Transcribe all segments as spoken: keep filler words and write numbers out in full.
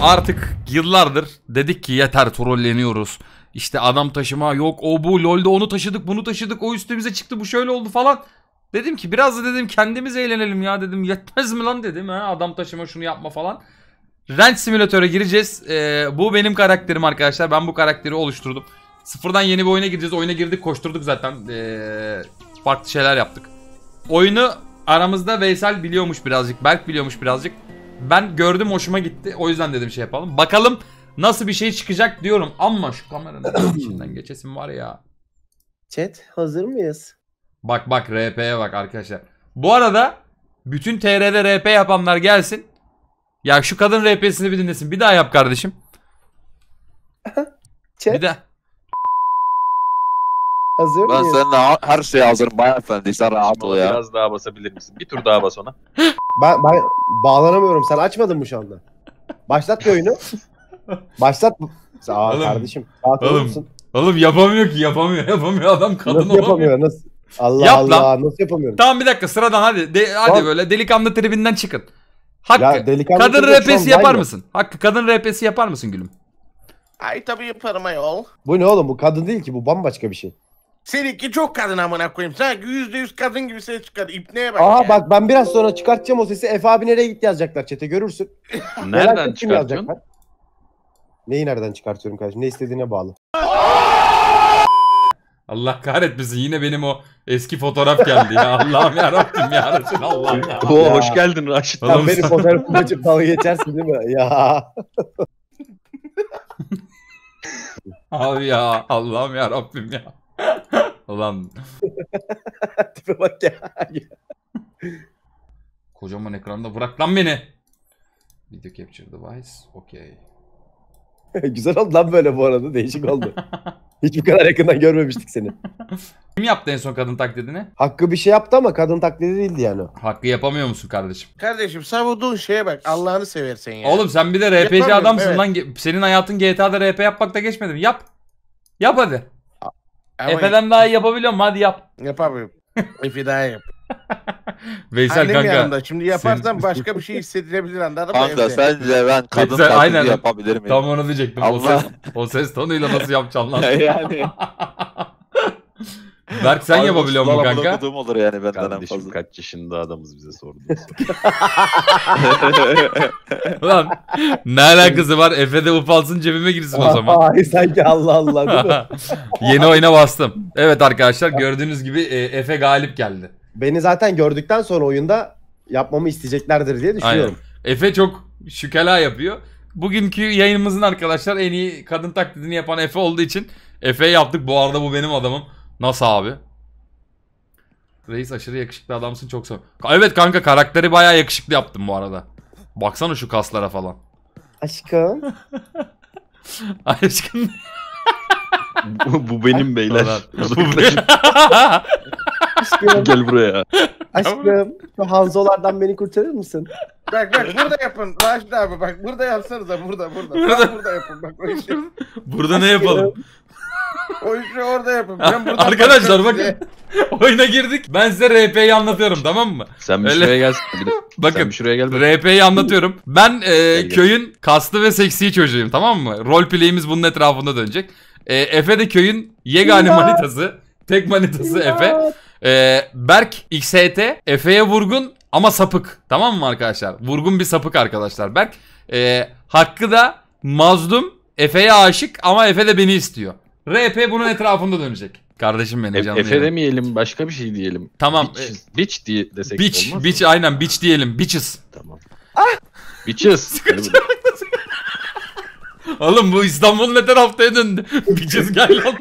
Artık yıllardır dedik ki yeter, trolleniyoruz. İşte adam taşıma yok, o bu LoL'de onu taşıdık, bunu taşıdık, o üstümüze çıktı, bu şöyle oldu falan. Dedim ki biraz da dedim kendimiz eğlenelim ya dedim. Yetmez mi lan dedim ha, adam taşıma şunu yapma falan. Ranch Simulator'a gireceğiz. Ee, bu benim karakterim arkadaşlar. Ben bu karakteri oluşturdum. Sıfırdan yeni bir oyuna gireceğiz. Oyuna girdik, koşturduk zaten. Ee, farklı şeyler yaptık. Oyunu aramızda Veysel biliyormuş birazcık. Berk biliyormuş birazcık. Ben gördüm, hoşuma gitti. O yüzden dedim şey yapalım. Bakalım nasıl bir şey çıkacak diyorum. Ama şu kameranın içinden geçesim var ya. Chat hazır mıyız? Bak bak R P'ye bak arkadaşlar. Bu arada bütün T R'de R P yapanlar gelsin. Ya şu kadın R P'sini bir dinlesin. Bir daha yap kardeşim. Çek. Bir daha. Hazır mıyız? Ben mıyım? Seninle her şeye hazırım beyefendi. Sen rahat ol ya. Biraz daha basabilir misin? Bir tur daha bas ona. ben, ben bağlanamıyorum. Sen açmadın mı şu anda? Başlat bir oyunu. Başlat. Sağ ol kardeşim. Rahat oğlum, oğlum yapamıyor ki. Yapamıyor. Yapamıyor adam, kadın olamıyor. Yapamıyor nasıl? Allah yap Allah. Lan. Nasıl yapamıyorum? Tamam bir dakika sıradan hadi. De, hadi tamam. Böyle delikanlı tribinden çıkın. Hakkı ya, kadın R P'si yapar mısın? Hakkı kadın R P'si yapar mısın gülüm? Ay tabii yaparım ayol. Bu ne oğlum, bu kadın değil ki, bu bambaşka bir şey. Seninki çok kadın amına koyayım. Sanki yüzde yüz kadın gibi ses çıkardı. İpneye bak. Aha ya. Bak ben biraz sonra çıkartacağım o sesi. Efe abi nereye gitti yazacaklar chat'e, görürsün. Nereden çıkartıyorsun? Neyi nereden çıkartıyorum kardeşim? Ne istediğine bağlı. Allah kahretmesin, yine benim o eski fotoğraf geldi ya. Allah'ım yarabbim ya Resulallah ya. Oo hoş geldin Raşit. Sen benim fotoğrafımı açıp dalga geçersin değil mi? Ya. Abi ya Allah'ım yarabbim ya. Ulan. Tipe bak ya. Kocaman ekranda bırak lan beni. Video capture device. Okey. Güzel oldu lan böyle bu arada. Değişik oldu. Hiç bu kadar yakından görmemiştik seni. Kim yaptı en son kadın taklidini? Hakkı bir şey yaptı ama kadın taklidi değildi yani. Hakkı yapamıyor musun kardeşim? Kardeşim savunduğun şeye bak. Allah'ını seversen ya. Oğlum sen bir de R P'ci adamsın evet. Lan. Senin hayatın G T A'da R P yapmakta geçmedim. Yap. Yap hadi. Efe'den daha iyi yapabiliyor musun? Hadi yap. Yapamıyorum. Efe daha yap. Veysel annem kanka. Yanında. Şimdi yaparsan sen... başka bir şey hissedilebilir anladın mı? Kanka sence ben kadın Veysel, taklidi aynen. Yapabilir miyim? Tam onu diyecektim. O ses, o ses tonuyla nasıl yapacağım lan? Yani. Berk sen abi, yapabiliyor musun kanka? Okuduğum olur yani benden kardeşim, en fazla. Kaç yaşında adamız bize sordu. Lan ne alakası var? Efe'de ufalsın cebime girsin o zaman. Ay sanki Allah Allah değil mi? Yeni oyuna bastım. Evet arkadaşlar gördüğünüz gibi Efe galip geldi. Beni zaten gördükten sonra oyunda yapmamı isteyeceklerdir diye düşünüyorum. Aynen. Efe çok şükela yapıyor. Bugünkü yayınımızın arkadaşlar en iyi kadın taklidini yapan Efe olduğu için Efe'ye yaptık. Bu arada bu benim adamım. Nasıl abi? Reis aşırı yakışıklı adamsın, çok sev. Evet kanka karakteri bayağı yakışıklı yaptım bu arada. Baksana şu kaslara falan. Aşkım. Aşkım. bu, bu benim beyler. Bu benim. Aşkım. Gel buraya. Aşkım şu hanzolardan beni kurtarır mısın? Bak bak burada yapın. Raşit abi bak burada yapsanız da burada burada. Burada, burada yapın bak o işi. Burada aşkım. Ne yapalım? O işi orada yapın. Ben burada arkadaşlar bakın. Size. Oyuna girdik. Ben size R P'yi anlatıyorum tamam mı? Sen bir öyle... şuraya gelsin. Bir de... Bakın sen bir şuraya gel. R P'yi anlatıyorum. Ben e, köyün kaslı ve seksi çocuğuyum tamam mı? Roleplay'imiz bunun etrafında dönecek. E, Efe de köyün yegane manitası. Tek manitası Efe. Ee, Berk X H T Efe'ye vurgun ama sapık. Tamam mı arkadaşlar? Vurgun bir sapık arkadaşlar Berk. Ee, Hakkı da mazlum, Efe'ye aşık ama Efe de beni istiyor. R P bunun etrafında dönecek. Kardeşim benim canım. Efe demeyelim başka bir şey diyelim. Tamam. Bitches, e, bitch diye desek bitch, olmaz bitch, aynen bitch diyelim. Bitches. Tamam. Ah! Bitches. Oğlum bu İstanbul'un ne taraftaya döndü? Bitches gel lan.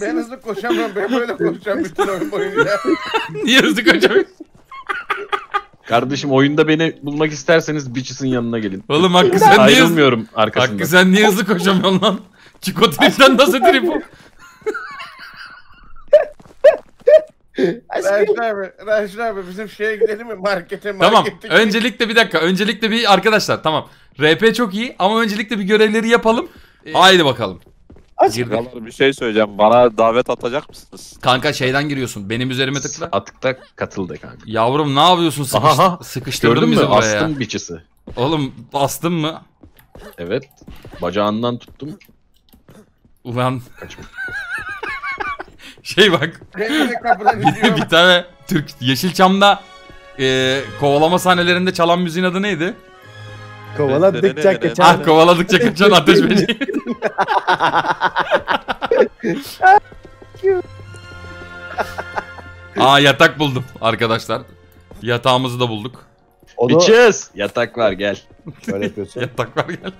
Ben hızlı koşamıyorum, ben böyle koşacağım bütün oyun boyunca. Niye hızlı koşamıyorsun? Kardeşim oyunda beni bulmak isterseniz Bitches'in yanına gelin. Oğlum Hakkı sen niye ayrılmıyorum arkasından. Hakkı sen niye hızlı koşamıyorsun lan? Çiko tripten nasıl trip o? Raşit abi, Raşit abi bizim şeye gidelim mi markete? Tamam, öncelikle bir dakika, öncelikle bir arkadaşlar tamam. R P çok iyi ama öncelikle bir görevleri yapalım. Ee... Haydi bakalım. Aşkım. Bir şey söyleyeceğim. Bana davet atacak mısınız? Kanka şeyden giriyorsun. Benim üzerime tıkla. Atıkta katıldı kanka. Yavrum ne yapıyorsun? Sıkıştı, aha, sıkıştırdın bizi buraya. Astım biçisi. Oğlum bastın mı? Evet. Bacağından tuttum. Ulan. Kaçma. Şey bak. bir, bir tane Türk Yeşilçam'da e, kovalama sahnelerinde çalan müziğin adı neydi? Kovaladıkça kaçan. Ah kovaladıkça kaçan ateş böceği. Aa yatak buldum arkadaşlar. Yatağımızı da bulduk. Biçiz. Yatak var gel. Yatak var gel.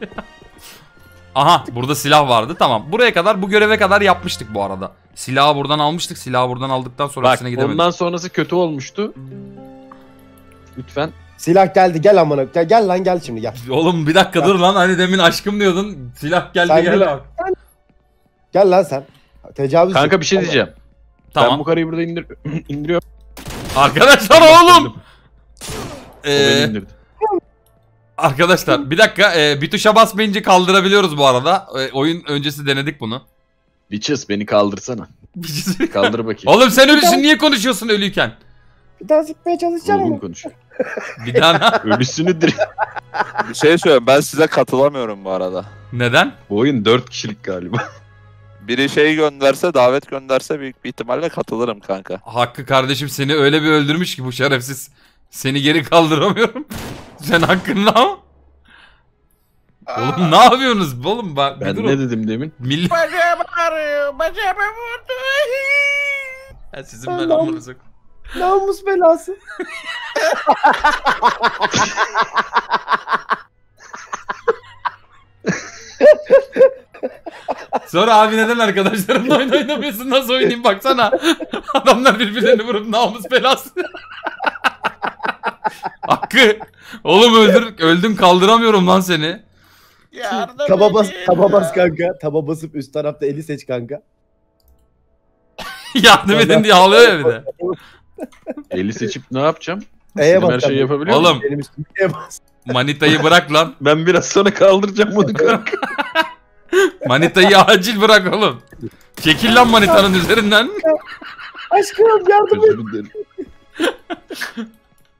Aha burada silah vardı tamam. Buraya kadar bu göreve kadar yapmıştık bu arada. Silahı buradan almıştık. Silahı buradan aldıktan sonrasına gidemedik. Ondan sonrası kötü olmuştu. Lütfen. Silah geldi gel amına gel, gel lan gel şimdi gel. Oğlum bir dakika dur lan hani demin aşkım diyordun. Silah geldi sen gel lan. Sen... Gel lan sen. Tecavüz. Kanka yok. Bir şey Allah. Diyeceğim. Tamam. Ben bu karıyı burada indir indiriyorum. Arkadaşlar oğlum. Ee... Arkadaşlar bir dakika e, bir tuşa basmayınca kaldırabiliyoruz bu arada. E, oyun öncesi denedik bunu. Biçiz beni kaldırsana. Biçiz kaldır bakayım. Oğlum sen ölüsün niye konuşuyorsun ölüyken? Bir daha sıkmaya çalışacağım ama. Bir daha ölüsünü direkt. Bir şey söyleyeyim ben size katılamıyorum bu arada. Neden? Bu oyun dört kişilik galiba. Biri şey gönderse davet gönderse büyük bir ihtimalle katılırım kanka. Hakkı kardeşim seni öyle bir öldürmüş ki bu şerefsiz. Seni geri kaldıramıyorum. Sen hakkında mı? Oğlum ne yapıyorsunuz oğlum? Ben, ben ne dedim demin? Milli... Bacağım ağrıyor, bacağım vurdu. Ya sizin ben amınızı. Namus belası. Sonra abi neden arkadaşlarımla oyun oynamıyorsun? Nasıl oynayayım baksana. Adamlar birbirlerini vurup namus belası. Hakkı. Oğlum öldür, öldüm kaldıramıyorum lan seni. Taba bas, taba bas kanka. Taba basıp üst tarafta eli seç kanka. Yardım edin diye ağlıyor ya bir de. Eli seçip ne yapacağım? E'ye bas. Her şeyi yapabiliyor oğlum. Musun? Benim üstüme E'ye bas. Manitayı bırak lan. Ben biraz sonra kaldıracağım bunu kanka. Manitayı acil bırak oğlum. Çekil lan manitanın üzerinden. Aşkım yardım et.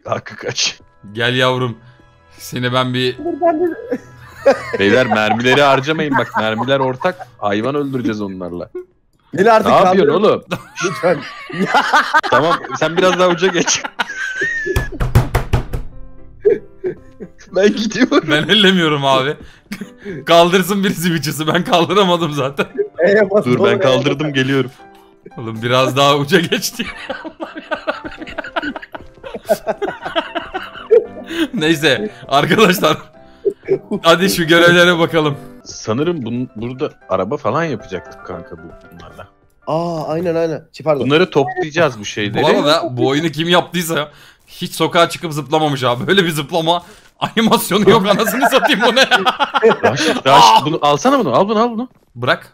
Hakkı kaç. Gel yavrum. Seni ben bir... Beyler mermileri harcamayın bak. Mermiler ortak. Hayvan öldüreceğiz onlarla. Ne yapıyorsun oğlum? Lütfen. Tamam sen biraz daha uca geç. Ben gidiyorum. Ben ellemiyorum abi. Kaldırsın birisi biçisi. Ben kaldıramadım zaten. E, dur ben kaldırdım e, geliyorum. Oğlum biraz daha uca geçti. Neyse arkadaşlar. Hadi şu görevlere bakalım. Sanırım bunun, burada araba falan yapacaktık kanka bunlarla. Aa aynen aynen. Pardon. Bunları toplayacağız bu şeyleri. Bu arada bu oyunu kim yaptıysa hiç sokağa çıkıp zıplamamış abi. Böyle bir zıplama animasyonu yok anasını satayım bu ne ya. Raş, raş, bunu alsana bunu al bunu al bunu. Bırak.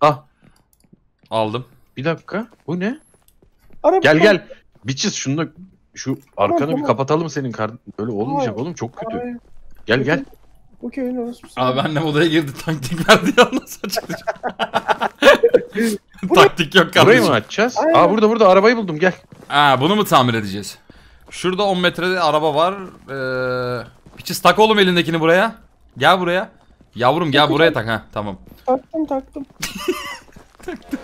Al. Aldım. Bir dakika bu ne? Araba gel gel. Biçiz şunu da şu arkanı tamam, bir kapatalım senin kardeşim. Öyle olmayacak tamam. Oğlum çok kötü. Abi. Gel gel. Okey orası mısın? Abi annem odaya girdi taktik verdi yalnız açılacak. Taktik yok kardeşim. Burayı mı açacağız? Aynen. Aa burada burada arabayı buldum gel. Aa bunu mu tamir edeceğiz? Şurada on metrede araba var. Ee, Biçiz tak oğlum elindekini buraya. Gel buraya. Yavrum gel buraya tak ha tamam. Taktım taktım. Taktım.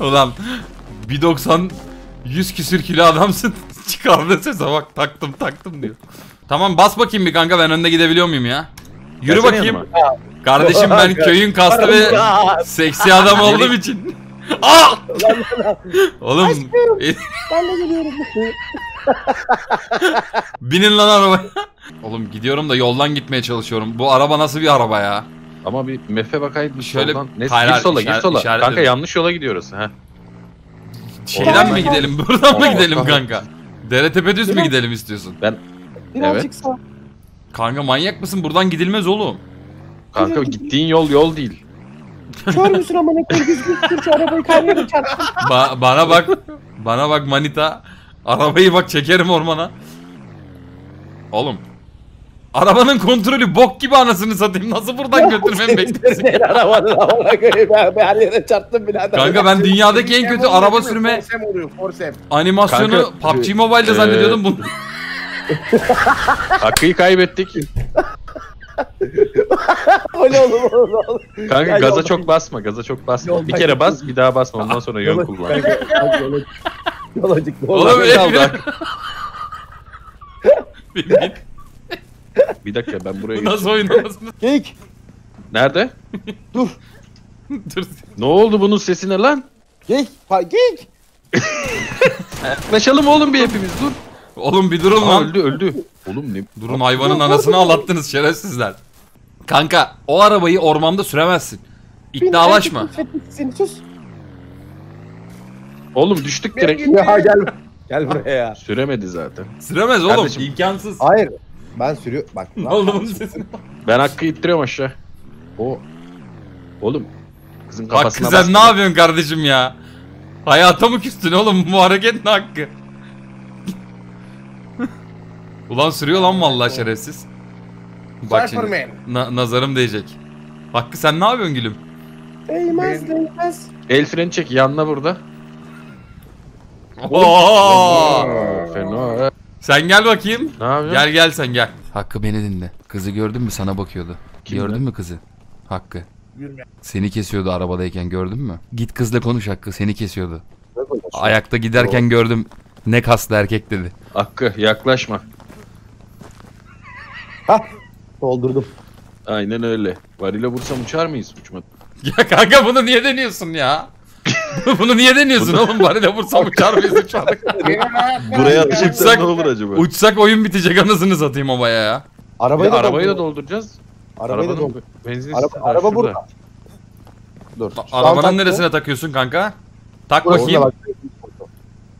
Ulan bir doksan yüz küsür kilo adamsın. Çıkar desese bak taktım taktım diyor. Tamam bas bakayım bir kanka ben önde gidebiliyor muyum ya? Yürü gerçekten bakayım. Yanıma. Kardeşim ben köyün kastı ve seksi adam olduğum için. Aa! Oğlum. Ben de gidiyorum. Binin lan arabaya. Oğlum gidiyorum da yoldan gitmeye çalışıyorum. Bu araba nasıl bir araba ya? Ama bir mefe bakaydı. Şöyle gir sola gir sola. Kanka edin. Yanlış yola gidiyoruz ha. Şeyden mi gidelim? Buradan Allah mı gidelim Allah kanka? Deretepe düz mü gidelim istiyorsun? Ben birazcık evet. Sağ. Kanka manyak mısın? Buradan gidilmez oğlum. Kanka Gidil, gittiğin gidil. Yol yol değil. Kör müsün ama ne kör düz gitsin arabayı kaynaya çarptın. Ba bana bak. Bana bak manita. Arabayı bak çekerim ormana. Oğlum. Arabanın kontrolü bok gibi anasını satayım. Nasıl buradan götürmemi bekliyorsun? Arabanın havana göre ben her yere çarptım birader. Kanka ben dünyadaki en kötü araba sürme animasyonu P U B G Mobile'da zannediyordum bunu. Hakkıyı kaybettik. Öyle olur, olur, olur. Kanka yani gaza olur. Çok basma, gaza çok basma. Yol bir kere yok. Bas, bir daha basma. Ondan sonra yön kullan. Yol acıklı. Oğlum bir, bir dakika ben buraya geçeyim. Nasıl oynamasın? Kek. Nerede? Dur. Dur. Ne oldu bunun sesine lan? Kek. Kek. Yaklaşalım oğlum bir hepimiz dur. Oğlum bir durun lan. Öldü öldü. Oğlum ne? Durun hayvanın anasını ağlattınız şerefsizler. Kanka o arabayı ormanda süremezsin. İddialaşma. Oğlum düştük direkt. Ya gel. Gel buraya ya. Süremedi zaten. Süremez oğlum. Kardeşim. İmkansız. Hayır. Ben sürüyorum. Bak. Ne oldu bunun sesine? Ben hakkı ittiriyorum aşağı. O. Oğlum. Kızın kafasına bak. Bak kızım ne yapıyorsun kardeşim ya? Hayata mı küstün oğlum? Bu hareket ne hakkı? Ulan sürüyor lan vallahi şerefsiz. Bak şimdi, na nazarım değecek. Hakkı sen ne yapıyorsun gülüm? Değmez değmez. El freni çek yanına burada. Ooo. Sen gel bakayım. Ne gel gel sen gel. Hakkı beni dinle. Kızı gördün mü sana bakıyordu. Kim gördün mü kızı? Hakkı. Yürüme. Seni kesiyordu arabadayken gördün mü? Git kızla konuş Hakkı seni kesiyordu. Ayakta giderken o. Gördüm. Ne kaslı erkek dedi. Hakkı yaklaşma. Hah. Doldurdum. Aynen öyle. Varile vursam uçar mıyız? Uçmadım. Ya kanka bunu niye deniyorsun ya? Bunu niye deniyorsun oğlum? Varile vursam uçar mıyız? Uçardık. Buraya atacaksak ne olur acaba? Uçsak oyun bitecek anasını satayım obaya ya. Arabayı, da, arabayı da dolduracağız. Arabayı Arabanın da dolduracağız. Araba, araba burada. Dur. Arabanın takma. Neresine takıyorsun kanka? Tak dur, bakayım. Bak.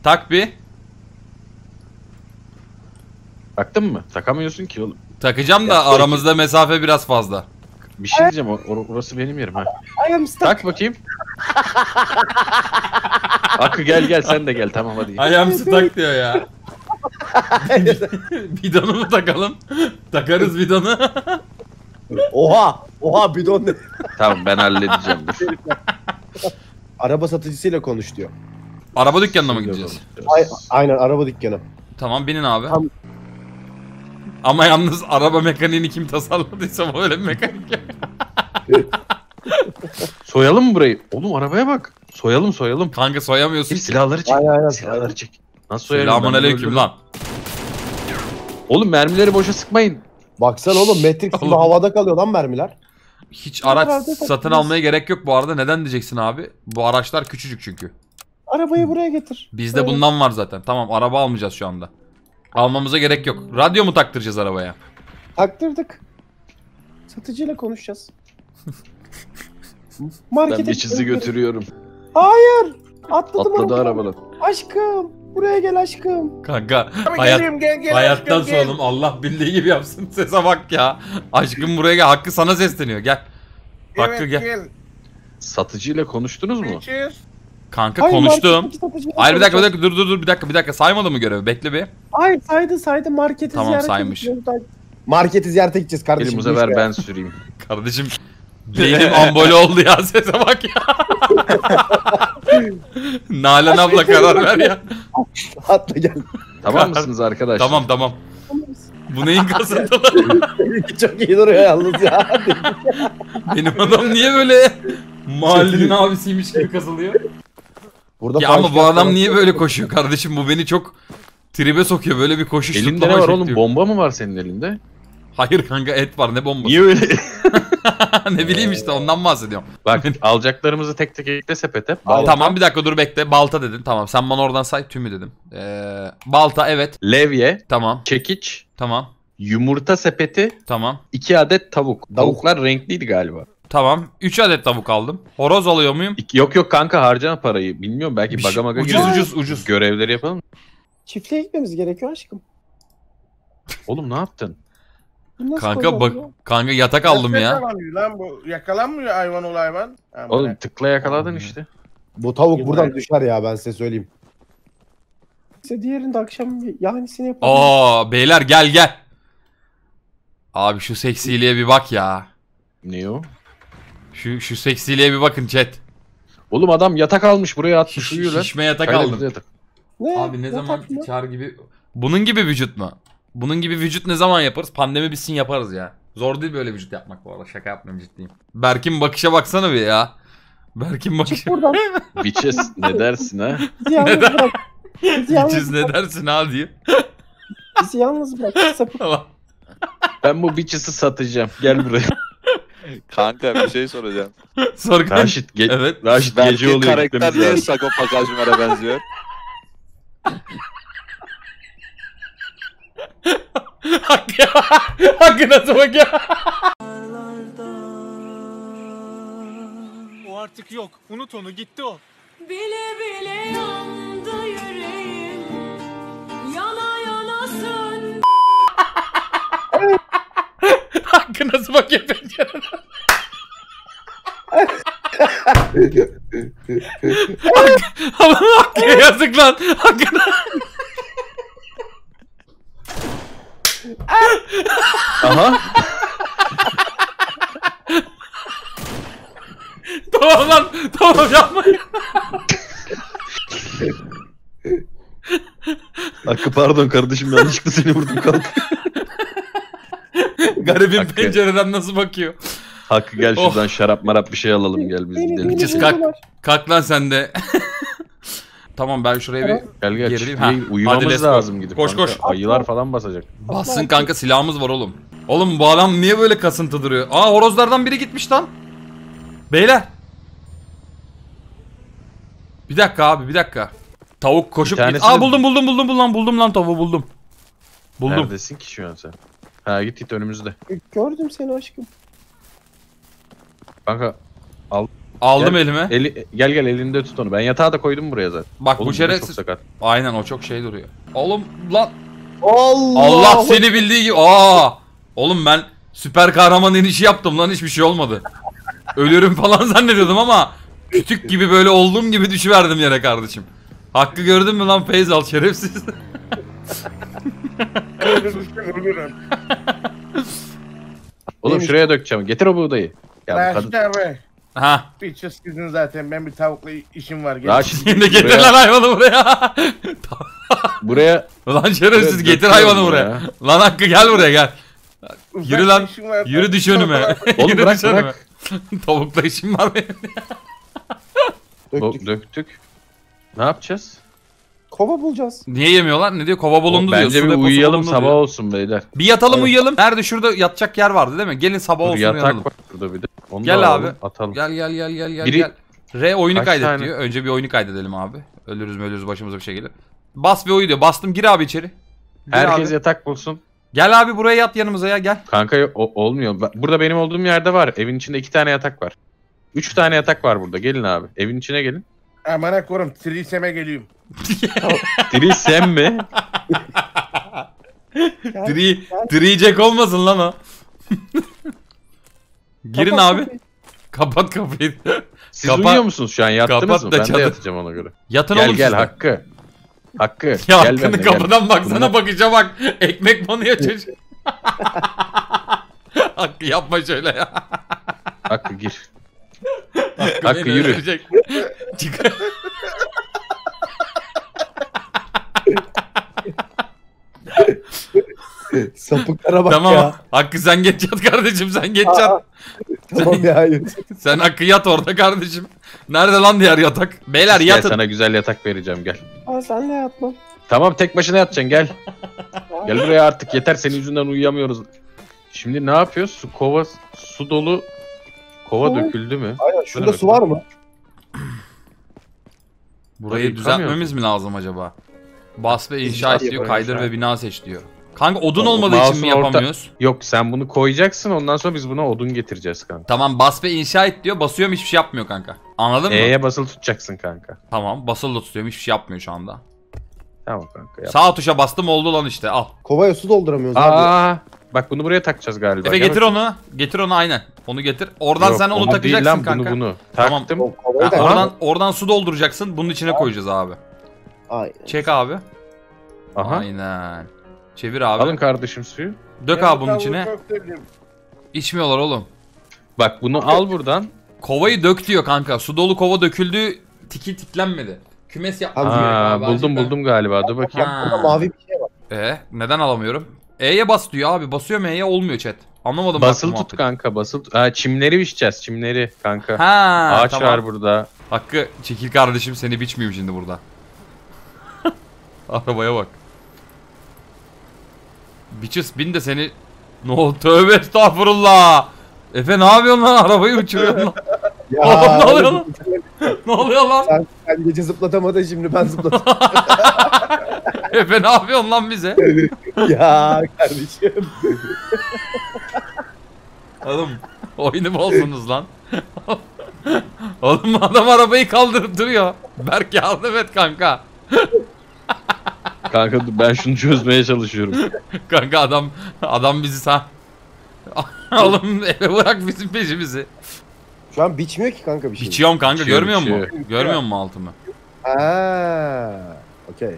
Tak bir. Taktın mı? Takamıyorsun ki oğlum. Takacağım da aramızda mesafe biraz fazla. Bir şey diyeceğim, or orası benim yerim ha. Tak bakayım. Hakkı gel gel sen de gel tamam hadi. I am stuck diyor ya. Bidonu mu takalım? Takarız bidonu. Oha! Oha bidon ne? Tamam ben halledeceğim. Araba satıcısıyla konuş diyor. Araba dükkanına mı gideceğiz? Aynen araba dükkanı. Tamam binin abi. Tam ama yalnız araba mekaniğini kim tasarladıysa böyle bir mekanik ya. Soyalım mı burayı? Oğlum arabaya bak. Soyalım soyalım. Kanka soyamıyorsun. Bir silahları çek. Aynen, aynen. Silahları çek. Nasıl soyalım? Selamünaleyküm lan. Oğlum mermileri boşa sıkmayın. Baksana oğlum Matrix gibi havada kalıyor lan mermiler. Hiç araç satın almaya gerek yok bu arada. Neden diyeceksin abi? Bu araçlar küçücük çünkü. Arabayı buraya getir. Bizde buraya bundan getir. Var zaten. Tamam araba almayacağız şu anda. Almamıza gerek yok. Radyo mu taktıracağız arabaya? Taktırdık. Satıcıyla konuşacağız. Markete ben bir çizi götürüyorum. Hayır. Atladım atladı arabadan. Aşkım. Buraya gel aşkım. Kanka. Hayat, gelirim, gel, gel, hayattan soğalım. Allah bildiği gibi yapsın. Sese bak ya. Aşkım buraya gel. Hakkı sana sesleniyor. Gel. Hakkı evet, gel. gel. Satıcıyla konuştunuz mu? Kanka hayır, konuştum. Hayır bir dakika bir dakika dur dur dur bir dakika bir dakika saymadı mı görevi? Bekle bir. Hayır saydı saydı marketi tamam, ziyarete saymış. Gideceğiz. Marketi ziyarete gideceğiz kardeşim. Elimize ver ben süreyim. Kardeşim beynim ambole oldu ya sese bak ya. Nalan abla karar ver ya. Atla gel. Tamam mısınız arkadaşlar? Tamam tamam. Bu neyin kasıntıları? Çok iyi duruyor yalnız ya. Benim adam niye böyle mahallenin abisiymiş gibi kasılıyor? Burada ya ama bu adam niye böyle koşuyor kardeşim? Bu beni çok tribe sokuyor. Böyle bir koşuş tutmama şekli. Elinde ne var oğlum? Bomba mı var senin elinde? Hayır kanka et var. Ne bombası? Niye öyle? Ne bileyim işte ondan bahsediyorum. Bak alacaklarımızı tek tek ekle sepete. Tamam bir dakika dur bekle. Balta dedin. Tamam sen bana oradan say tümü dedim. Ee, balta evet. Levye. Tamam. Çekiç. Tamam. Yumurta sepeti. Tamam. iki adet tavuk. Tavuklar tavuk. Renkliydi galiba. Tamam. üç adet tavuk aldım. Horoz alıyor muyum? Yok yok kanka harcana parayı. Bilmiyorum belki bir baga maga ucuz, ucuz ucuz. Görevleri yapalım. Çiftliğe gitmemiz gerekiyor aşkım. Oğlum ne yaptın? Kanka bak ya? Kanka yatak aldım ya. Yakalanmıyor lan bu. Yakalanmıyor hayvan ol hayvan. Aman oğlum tıkla yakaladın işte. Bu tavuk buradan düşer ya ben size söyleyeyim. İşte diğerinde akşam yani seni yapalım. Aa beyler gel gel. Abi şu seksiliğe bir bak ya. Ne o? Şu şu seksiliğe bir bakın chat. Oğlum adam yatak almış buraya atmış. Şiş, uyuyor lan. Şişme yatak aldım. Abi ne yatak zaman mı? Çar gibi. Bunun gibi vücut mu? Bunun gibi vücut ne zaman yaparız? Pandemi bitsin yaparız ya. Zor değil böyle vücut yapmak bu arada. Şaka yapmıyorum, ciddiyim. Berk'in bakışa baksana bir ya. Berk'in bakışa. Çık buradan. Biçiz ne dersin ha? Ne der? Biçiz ne dersin ha diye. Bizi yalnız bırak. Sapık. Ben bu biçisi satacağım. Gel buraya. Kanka bir şey soracağım. Sor kanka. Raşit, ge evet. Raşit gece oluyor. Karakter niye Sagopa Kajmer'e benziyor? Hakkı ya. Hakkı nasıl bak ya. O artık yok. Unut onu. Gitti o. Bile bile yandı yüreğim. Yana yana söndü. Hakkı nasıl bak ya pencereden. Hakkı'ya yazık lan. Hakkı'na. Aha. Tamam lan, tamam yapma. Hakkı pardon kardeşim, yanlışlıkla seni vurdum kalk. Garibin Hakkı. Pencereden nasıl bakıyor? Hakkı gel şuradan oh. Şarap marap bir şey alalım gel biz gidelim. Biçiz kalk, kalk lan sen de. Tamam ben şuraya bir gel gel gerileyim. Uyumamız lazım gidip. Koş koş. Ayılar falan basacak. Bassın kanka, silahımız var oğlum. Oğlum bu adam niye böyle kasıntı duruyor? Aa horozlardan biri gitmiş lan. Beyler. Bir dakika abi bir dakika. Tavuk koşup git. Aa buldum buldum buldum buldum buldum lan tavuğu buldum. Buldum. Neredesin ki şu an sen? Ha git git önümüzde. Gördüm seni aşkım. Kanka al. Aldım gel, elime. Eli, gel gel elinde tut onu. Ben yatağa da koydum buraya zaten. Bak oğlum, bu şerefsiz. Aynen o çok şey duruyor. Oğlum lan. Allah, Allah seni bildiği gibi. Aa. Oğlum ben süper kahraman inişi yaptım lan, hiçbir şey olmadı. Ölürüm falan zannediyordum ama kütük gibi böyle olduğum gibi düşüverdim yere kardeşim. Hakkı gördün mü lan Feyzal şerefsiz. Oğlum şuraya dökeceğim. Getir o buğdayı. Ya bu kadın. Ha. Biçiz kızın zaten, ben bir tavukla işim var. Şimdi getir lan hayvanı buraya. Buraya. Lan şerefsiz getir hayvanı buraya. Lan Hakkı gel buraya gel. Yürü lan. Yürü düş önüme. Oğlum bırak bırak. Tavukla işim var benim ya. Döktük. Döktük. Ne yapacağız? Kova bulacağız. Niye yemiyorlar? Ne diyor? Kova bulundu diyor. Bence bir uyuyalım, sabah olsun beyler. Bir yatalım uyuyalım. Nerede? Şurada yatacak yer vardı değil mi? Gelin sabah olsun yatalım. Onu gel abi. Atalım. Gel gel gel gel gel. Biri... gel. R oyunu kaydet tane? Diyor. Önce bir oyunu kaydedelim abi. Ölürüz mü ölürüz, başımıza bir şey gelir. Bas ve uyu diyor. Bastım, gir abi içeri. Gir herkes abi. Yatak bulsun. Gel abi buraya yat yanımıza ya gel. Kanka o, olmuyor. Burada benim olduğum yerde var. Evin içinde iki tane yatak var. Üç tane yatak var burada. Gelin abi. Evin içine gelin. Amana korum. Trisem'e geliyorum. Trisem mi? Tri, tricek olmasın lan o. Girin kapat abi. Kapıyı. Kapat kapıyı. Siz kapat. Uyuyor musunuz şu an? Yattınız kapat mı? Ben çadır. De yatacağım ona göre. Yatın gel oğlum gel sizden. Hakkı. Hakkı. Ya gel Hakkı'nın benimle, kapıdan gel. Baksana bundan... bakışa bak. Ekmek banıyor çocuk. Hakkı yapma şöyle ya. Hakkı gir. Hakkı, Hakkı yürü. Çık. Sapıklara bak tamam. Ya. Hakkı sen geç yat kardeşim, sen geç yat. Aa, tamam sen, ya. Sen Hakkı yat orada kardeşim. Nerede lan diğer yatak? Beyler yatın. Gel sana güzel yatak vereceğim gel. Aa senle yatmam. Tamam tek başına yatacaksın gel. Gel buraya artık yeter, senin yüzünden uyuyamıyoruz. Şimdi ne yapıyoruz? Su, kova, su dolu. Kova Ay. Döküldü mü? Aynen şurada döküldü. Su var mı? Burayı düzeltmemiz mi lazım acaba? Bas ve inşa et diyor, kaydır ve bina seç diyor. Kanka odun tamam, olmadığı için mi yapamıyoruz? Orta... Yok sen bunu koyacaksın, ondan sonra biz buna odun getireceğiz kanka. Tamam bas ve inşa et diyor, basıyorum hiçbir şey yapmıyor kanka. Anladın E'ye mı? E'ye basılı tutacaksın kanka. Tamam basılı tutuyorum, hiçbir şey yapmıyor şu anda. Tamam kanka yap. Sağ tuşa bastım oldu lan işte al. Kovaya su dolduramıyoruz abi. Aa, bak bunu buraya takacağız galiba. Efe getir onu, getir onu aynen. Onu getir, oradan yok, sen onu, onu takacaksın lan, kanka. Bunu, bunu. Tamam. Ha, oradan, oradan su dolduracaksın, bunun içine koyacağız abi. Aynen. Çek abi. Aha. Aynen. Çevir abi. Alın kardeşim suyu. Dök abi bunun içine. İçmiyorlar oğlum. Bak bunu al buradan. Kovayı dök diyor kanka. Su dolu kova döküldü. Tiki tiklenmedi. Kümes yapmaz. Aa, buldum ben. buldum galiba. Dur bakayım. Mavi bir şey var. Ee, neden alamıyorum? E'ye bas diyor abi. Basıyorum E'ye, olmuyor chat. Anlamadım. Basıl tut kanka, basıl. Ha, çimleri biçeceğiz, çimleri kanka. Ha, ağaç tamam. var burada. Hakkı çekil kardeşim, seni biçmeyeyim şimdi burada. Arabaya bak. Biçiz bin de seni. Ne oldu? Tövbe estağfurullah. Efe ne yapıyorsun lan? Arabayı uçuruyorsun lan. Ya, oğlum, ne oluyor lan? Ne oluyor lan? Sen, sen gece zıplatamadın, şimdi ben zıplatayım. Efe ne yapıyorsun lan bize? Ya kardeşim. Oğlum oyunu bozdunuz lan. Oğlum adam arabayı kaldırıp duruyor. Berk yardım et kanka. Kanka ben şunu çözmeye çalışıyorum. Kanka adam adam bizi sağ. Oğlum eve bırak bizim peşimizi. Şu an biçmiyor ki kanka bir şey. Biçiyorum kanka, biçiyor, görmüyor musun? Görmüyor musun altımı? Aa, okay.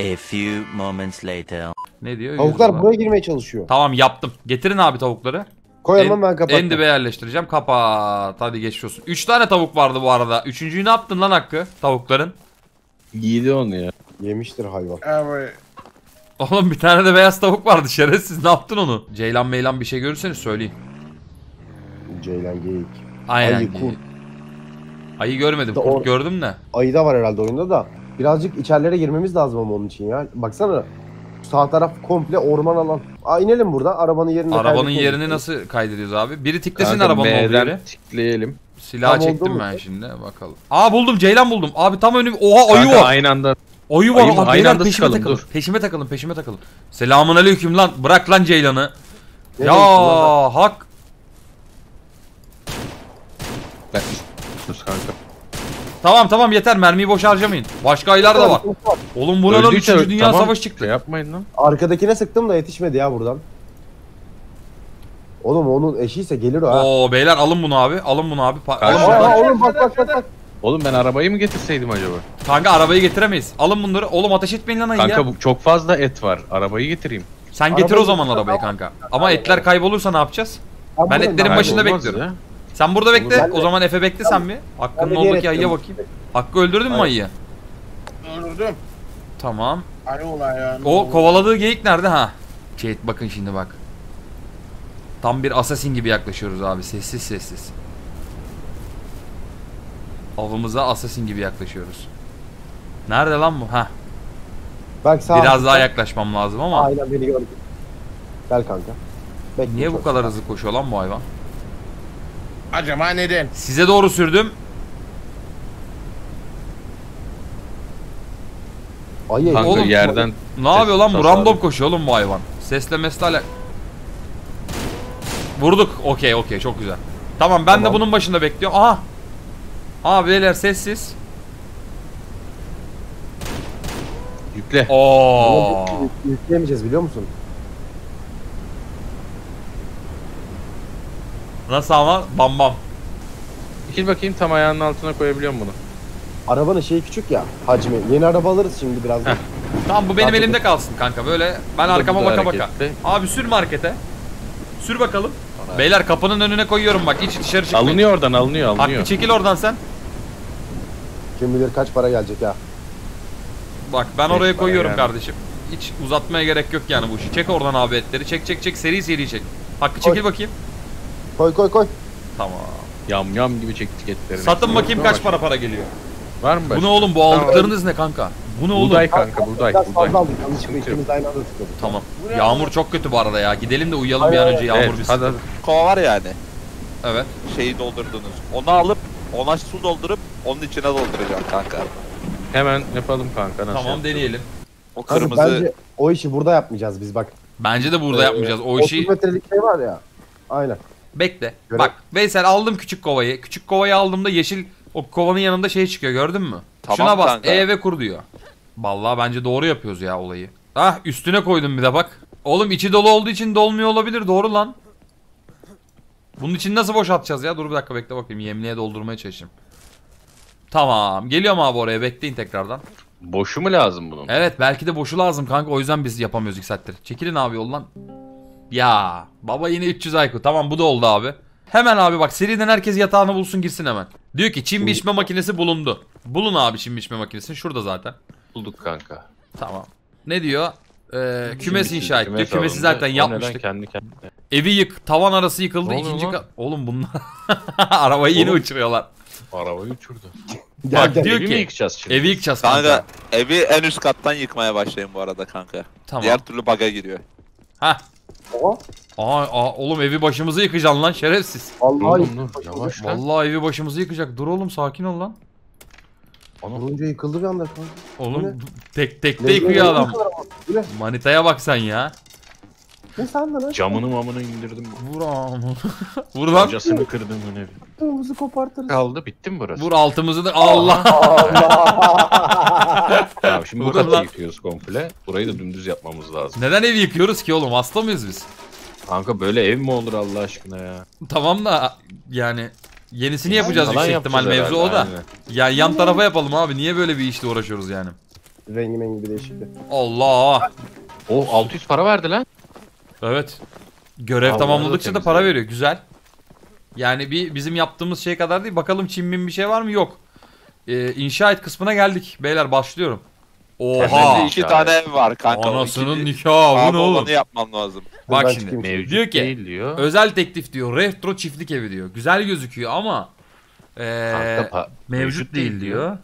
A few moments later. Ne diyor? Tavuklar buraya girmeye çalışıyor. Tamam yaptım. Getirin abi tavukları. Koyalım, ben kapattım. En dibe yerleştireceğim. Kapat. Hadi geçiyorsun. üç tane tavuk vardı bu arada. Üçüncüyü ne yaptın lan Hakkı? Tavukların. Yedi onu ya. Yemiştir hayvan. Evet. Oğlum bir tane de beyaz tavuk vardı. Şerefsiz, ne yaptın onu? Ceylan meylan bir şey görürseniz söyleyin. Ceylan geyik. Aynen. Ayı, kurt. Ayı görmedim. Kurt gördüm de. Ayı da var herhalde oyunda da. Birazcık içerilere girmemiz lazım ama onun için ya. Baksana. Sağ taraf komple orman alan. Aa, inelim burada. Arabanın yerine. Arabanın yerini konuşalım. Nasıl kaydediyoruz abi? Biri tiklesin kanka, arabanın olduğu yeri. Tikleyelim. Silahı tam çektim ben şimdi. Bakalım. Aa buldum, Ceylan buldum. Abi tam önüm. Oha kanka, ayı var. Aynı anda. Ayı var. Ayı, abi, aynı anda peşime takılın. Dur. Peşime takılın. Peşime takılın. Selamun aleyküm lan. Bırak lan Ceylan'ı. Ya Hak. Ben, sus kanka. Tamam tamam yeter, mermiyi boş harcamayın. Başka aylar da var. Oğlum buradan üçüncü Dünya tamam. Savaşı çıktı. Yapmayın lan. Arkadakine sıktım da yetişmedi ya buradan. Oğlum onun eşiyse gelir o ha. Oo beyler alın bunu abi. Alın bunu abi. Pa alın, aa, aa, oğlum bak bak bak. Oğlum ben arabayı mı getirseydim acaba? Kanka arabayı getiremeyiz. Alın bunları. Oğlum ateş etmeyin lan ayı ya. Kanka çok fazla et var. Arabayı getireyim. Sen arabayı getir o zaman arabayı kanka. Ama tamam, etler evet. Kaybolursa ne yapacağız? Abi, ben etlerin başında bekliyorum. Ya. Sen burada bekle. Olur, o de. zaman Efe bekle sen bir. Hakkı'nın oradaki ayıya bakayım. Hakkı öldürdün mü ayıyı? Öldürdüm. Tamam. Yani, o kovaladığı geyik nerede ha? Şey bakın şimdi bak. Tam bir assassin gibi yaklaşıyoruz abi. Sessiz sessiz. Avımıza assassin gibi yaklaşıyoruz. Nerede lan bu? Ha. Bak, sağ Biraz sağ daha sağ. yaklaşmam lazım ama. Aynen beni gördüm. Gel kanka. Bekle, niye bu kadar hızlı koşuyor lan bu hayvan? Acaba neden? Size doğru sürdüm. Ay, kanka oğlum, yerden... Ne yapıyor lan bu? Random koşuyor oğlum bu hayvan. Sesle mesle alak... Vurduk. Okey okey, çok güzel. Tamam ben tamam. de bunun başında bekliyorum. Aha! Aha beyler sessiz. Yükle. Ooo! Yükleyemeyeceğiz biliyor musun? Nasıl ama? Bam bam. Dikil bakayım, tam ayağının altına koyabiliyorum bunu. Arabanın şeyi küçük ya hacmi. Yeni araba alırız şimdi birazdan. Tamam bu benim Artık elimde kalsın kanka böyle. Ben bu arkama baka baka. Abi sür markete. Sür bakalım. Bana beyler abi. Kapının önüne koyuyorum bak, hiç dışarı çıkmayın. Alınıyor oradan, alınıyor alınıyor. Hakkı çekil oradan sen. Kim bilir kaç para gelecek ya. Bak ben Beş oraya koyuyorum yani. Kardeşim. Hiç uzatmaya gerek yok yani bu işi. Çek oradan abi etleri. Çek çek çek seri seri çek. Hakkı çekil Oy. bakayım. Koy koy koy. Tamam. Yam yam gibi çektik etlerini. Satın bakayım kaç para para geliyor. Var mı? Bu ne oğlum, bu aldıklarınız ne kanka? Bu ne oğlum? Buğday kanka, buğday. Tamam. Yağmur çok kötü bu arada ya. Gidelim de uyuyalım bir an önce, yağmur bir sıkıntı. Kova var yani. Evet. Şeyi doldurdunuz. Onu alıp ona su doldurup onun içine dolduracağım kanka. Hemen yapalım kanka. Tamam deneyelim. O kırmızı. Bence o işi burada yapmayacağız biz bak. Bence de burada yapmayacağız. O işi. otuz metrelik şey var ya. Aynen. Bekle. Göre. Bak Veysel aldım küçük kovayı. Küçük kovayı aldığımda yeşil o kovanın yanında şey çıkıyor, gördün mü? Tamam, şuna bas kanka. E ve kur diyor. Vallahi bence doğru yapıyoruz ya olayı. Ah üstüne koydum bir de bak. Oğlum içi dolu olduğu için dolmuyor olabilir, doğru lan. Bunun için nasıl boşaltacağız ya? Dur bir dakika bekle bakayım, yemliğe doldurmaya çalışayım. Tamam geliyorum abi oraya, bekleyin tekrardan. Boşu mu lazım bunun? Evet, belki de boşu lazım kanka, o yüzden biz yapamıyoruz ilk saatleri. Çekilin abi yoldan. Ya baba yine üç yüz I Q. Tamam bu da oldu abi. Hemen abi bak, seriden herkes yatağını bulsun girsin hemen. Diyor ki çim biçme makinesi bulundu. Bulun abi çim biçme makinesini, şurada zaten. Bulduk kanka. Tamam. Ne diyor? Ee, kümes inşa etti. Kümes Kümesi zaten yapmıştık. Kendi kendine. Evi yık, tavan arası yıkıldı. İkinci kat. Oğlum bunlar arabayı yine uçuruyorlar. Arabayı uçurdu. Bak gel, diyor evi ki yıkacağız şimdi. Evi yıkacağız kanka. Kanka evi en üst kattan yıkmaya başlayın bu arada kanka. Tamam. Diğer türlü bug'a giriyor. Hah. Aa, aa oğlum evi başımızı yıkacaksın lan şerefsiz. Vallahi dur, dur, yavaş lan. Vallahi evi başımızı yıkacak. Dur oğlum sakin ol lan. Durunca yıkıldı bir anda kanka. Oğlum tek tek de yıkıyor adam. Manitaya bak sen ya. Ne sandın lan? Camını mamını indirdim. Vur amına. Vur lan. Kocasını kırdım bu evi. Altımızı kopartırız. Kaldı bitti mi burası? Vur altımızı da Allah. Allah. Tamam şimdi bu kadar yıkıyoruz komple. Burayı da dümdüz yapmamız lazım. Neden evi yıkıyoruz ki oğlum? Hasta mıyız biz? Kanka böyle ev mi olur Allah aşkına ya? Tamam da yani yenisini yani yapacağız yüksek ihtimal, mevzu o da. Aynen. Yani yan tarafa yapalım abi. Niye böyle bir işle uğraşıyoruz yani? Rengi rengi bir değişiklik. Allah. O altı yüz para verdi lan. Evet. Görev Allah tamamladıkça da, da para veriyor. Güzel. Yani bir bizim yaptığımız şey kadar değil. Bakalım çimmin bir şey var mı? Yok. Ee, inşa et kısmına geldik. Beyler başlıyorum. Oha. iki tane ev var kanka. Anasının nikahı ne oğlum? Onu yapmam lazım. Bak ben şimdi mevcut diyor ki diyor. Özel teklif diyor. Retro çiftlik evi diyor. Güzel gözüküyor ama ee, kanka, mevcut, mevcut değil, değil diyor.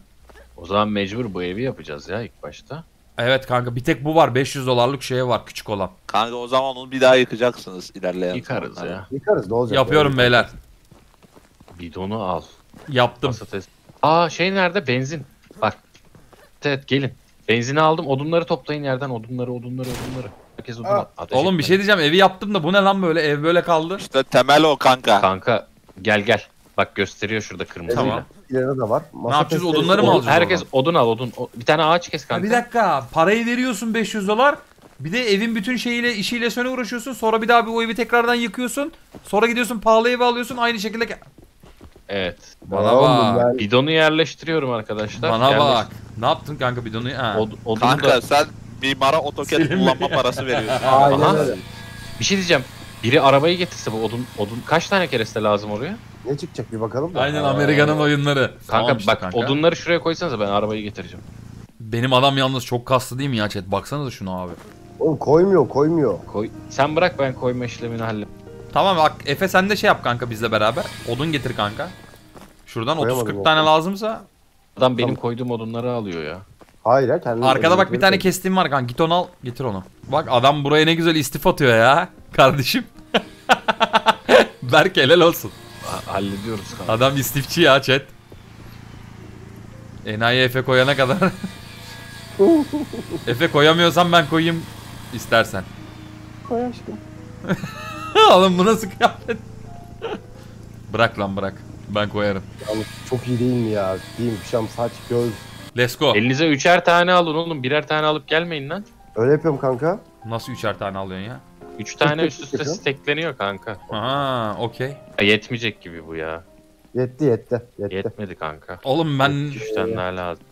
O zaman mecbur bu evi yapacağız ya ilk başta. Evet kanka bir tek bu var, beş yüz dolarlık şeye var küçük olan. Kanka o zaman onu bir daha yıkacaksınız ilerleyen. Yıkarız zamanlar. Ya. Yıkarız ne olacak? Yapıyorum yani. Beyler. Bidonu al. Yaptım. Aa şey nerede? Benzin. Bak. Evet gelin. Benzini aldım, odunları toplayın yerden, odunları odunları odunları. Herkes odun at. Oğlum bir şey diyeceğim, evi yaptım da bu ne lan böyle, ev böyle kaldı. İşte temel o kanka. Kanka gel gel. Bak gösteriyor şurada kırmızıyla. Tamam. İleride de var. Masa ne yapacağız? Odunları mı alacağız? Herkes oradan? Odun al, odun. Bir tane ağaç kes kanka. Bir dakika. Parayı veriyorsun beş yüz dolar. Bir de evin bütün şeyiyle, işiyle sonra uğraşıyorsun. Sonra bir daha bir o evi tekrardan yıkıyorsun. Sonra gidiyorsun pahalı evi alıyorsun. Aynı şekilde. Evet. Bana bak. Ben... Bidonu yerleştiriyorum arkadaşlar. Bana Yerleştir. Bak. Ne yaptın kanka bidonu? Od, odun kanka da... sen mimara AutoCAD kullanma parası veriyorsun. Aynen öyle. Bir şey diyeceğim. Biri arabayı getirse bu odun odun kaç tane kereste lazım oraya? Ne çıkacak bir bakalım da. Aynen Amerika'nın oyunları. Kanka tamam işte bak kanka. Odunları şuraya koysanıza, ben arabayı getireceğim. Benim adam yalnız çok kaslı değil mi ya chat? Baksanıza şunu abi. Oğlum koymuyor koymuyor. Koy. Sen bırak ben koyma işlemini halledeyim. Tamam bak Efe sen de şey yap kanka bizle beraber. Odun getir kanka. Şuradan otuz kırk tane lazımsa. Adam benim tamam. koyduğum odunları alıyor ya. Hayır ya kendini. Arkada bak bir tane kestiğim var kanka. Git onu al getir onu. Bak adam buraya ne güzel istif atıyor ya kardeşim. Berk helal olsun. Hallediyoruz kanka. Adam istifçi ya chat. Enayi Efe koyana kadar. Efe koyamıyorsan ben koyayım istersen. Koy aşkım. Oğlum bu nasıl kıyafet? Bırak lan bırak. Ben koyarım. Yani çok iyi değil mi ya? Diyeyim şam saç göz. Let's go. Elinize üçer tane alın oğlum. Birer tane alıp gelmeyin lan. Öyle yapıyorum kanka. Nasıl üçer tane alıyorsun ya? Üç tane üst üste stackleniyor kanka. Aha, okey. Yetmeyecek gibi bu ya. Yetti yetti. yetti. Yetmedi kanka. Oğlum ben... Üç tane daha lazım.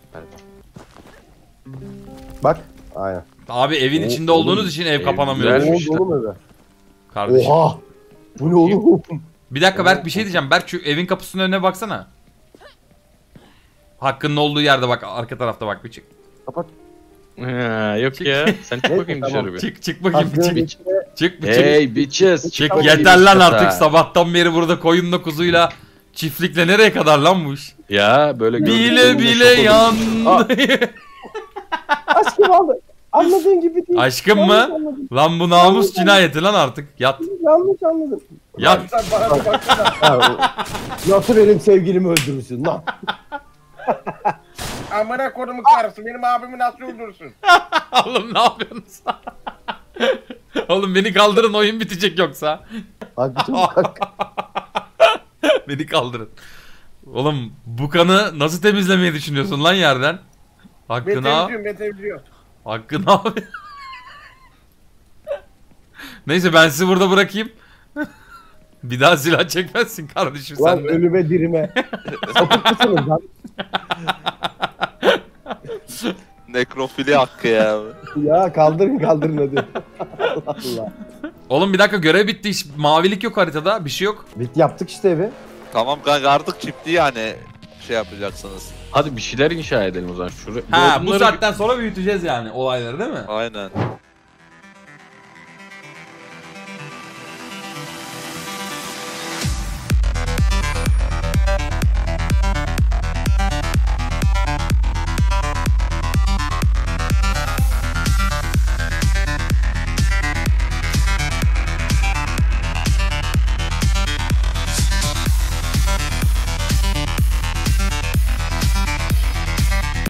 Bak. Aynen. Abi evin o, içinde olduğunuz oğlum, için ev kapanamıyor. Oğlum kardeşim. Oha. Bu ne oğlum? Bir dakika Berk bir şey diyeceğim. Berk şu evin kapısının önüne baksana. Hakkının olduğu yerde bak, arka tarafta bak bir çık. Kapat. Ha, yok çık. Ya sen çık bakayım dışarı bir. Çık çık bakayım bir çık. Çık çık bir çık. Hey bitches. Çık yeter lan artık, sabahtan beri burada koyunla kuzuyla çiftlikle nereye kadar lan bu iş? Ya böyle bile bile yandı. Aşkım aldı. Anladığın gibi değil. Aşkım mı? Anladım. Lan bu namus yanlış cinayeti anladım. Lan artık yat. Yanlış anladım. Yat. Sen bana bakarsana. Nasıl benim sevgilimi öldürürsün lan? Amına kodumu karısı benim abimi nasıl öldürürsün? Oğlum ne yapıyorsunuz? Oğlum beni kaldırın, oyun bitecek yoksa. Beni kaldırın. Oğlum bu kanı nasıl temizlemeyi düşünüyorsun lan yerden? Hakkına. Ben temizliyorum. Hakkına abi. Neyse ben sizi burada bırakayım. Bir daha silah çekmezsin kardeşim lan sen. Lan ölüme dirime. Sapık mısınız lan? nekrofili hakkı ya. Ya kaldırın kaldırın hadi. Allah Allah. Oğlum bir dakika, görev bitti, hiç mavilik yok haritada, bir şey yok. Bit yaptık işte evi. Tamam kanka, artık çipti yani şey yapacaksınız. Hadi bir şeyler inşa edelim o zaman. Şuraya. Ha, bu saatten sonra büyüteceğiz yani olayları değil mi? Aynen.